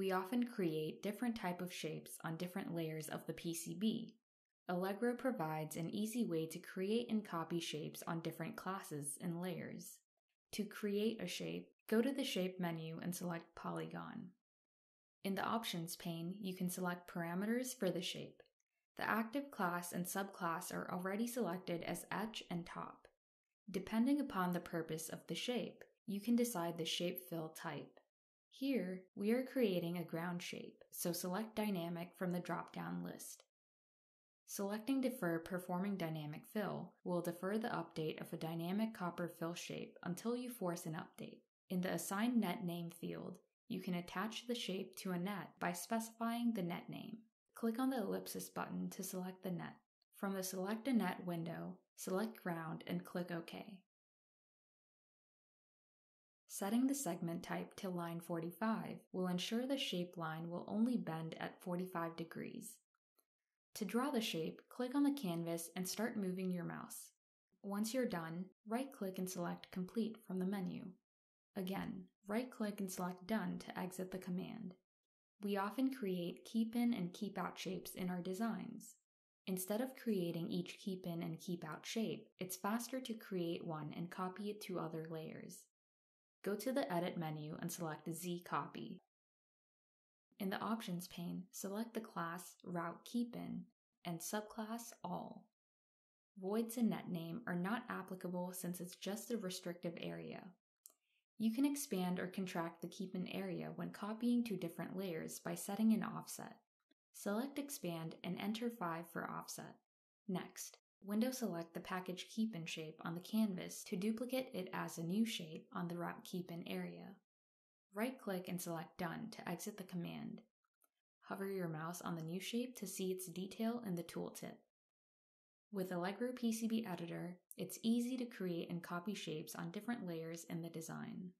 We often create different type of shapes on different layers of the PCB. Allegro provides an easy way to create and copy shapes on different classes and layers. To create a shape, go to the Shape menu and select Polygon. In the Options pane, you can select parameters for the shape. The active class and subclass are already selected as Etch and Top. Depending upon the purpose of the shape, you can decide the shape fill type. Here, we are creating a ground shape, so select Dynamic from the drop-down list. Selecting Defer Performing Dynamic Fill will defer the update of a dynamic copper fill shape until you force an update. In the Assign Net Name field, you can attach the shape to a net by specifying the net name. Click on the ellipsis button to select the net. From the Select a Net window, select Ground and click OK. Setting the segment type to line 45 will ensure the shape line will only bend at 45 degrees. To draw the shape, click on the canvas and start moving your mouse. Once you're done, right-click and select Complete from the menu. Again, right-click and select Done to exit the command. We often create keep-in and keep-out shapes in our designs. Instead of creating each keep-in and keep-out shape, it's faster to create one and copy it to other layers. Go to the Edit menu and select Z-Copy. In the Options pane, select the class Route Keep In and subclass All. Voids and net name are not applicable since it's just a restrictive area. You can expand or contract the Keep In area when copying to different layers by setting an offset. Select Expand and enter 5 for offset. Next, window select the package Keep In shape on the canvas to duplicate it as a new shape on the Route Keep In area. Right-click and select Done to exit the command. Hover your mouse on the new shape to see its detail in the tooltip. With Allegro PCB Editor, it's easy to create and copy shapes on different layers in the design.